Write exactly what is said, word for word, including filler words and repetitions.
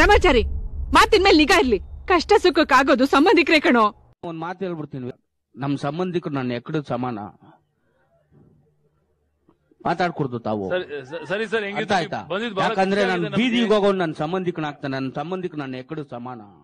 ರಾಮಾಚಾರಿ ಮಾತಿನ ಮೇಲೆ ನಿಗಾ ಇರ್ಲಿ, ಕಷ್ಟ ಸುಖಕ್ಕಾಗೋದು ಸಂಬಂಧಿಕರೇ ಕಣೋ. ಒಂದ್ ಮಾತು ಹೇಳ್ಬಿಡ್ತೀನಿ, ನಮ್ ಸಂಬಂಧಿಕರು ನನ್ನ ಎಕ್ಕಡ ಸಮಾನ, ಮಾತಾಡ್ಕೊಡ್ದು ತಾವು. ಸರಿ ಸರ್, ಯಾಕಂದ್ರೆ ನಾನು ಬೀದಿಗೆ ಹೋಗೋದು ನನ್ನ ಸಂಬಂಧಿಕನಾಗ್ತಾನೆ, ನನ್ನ ಸಂಬಂಧಿಕ ನನ್ನ ಎಕ್ಕಡ ಸಮಾನ.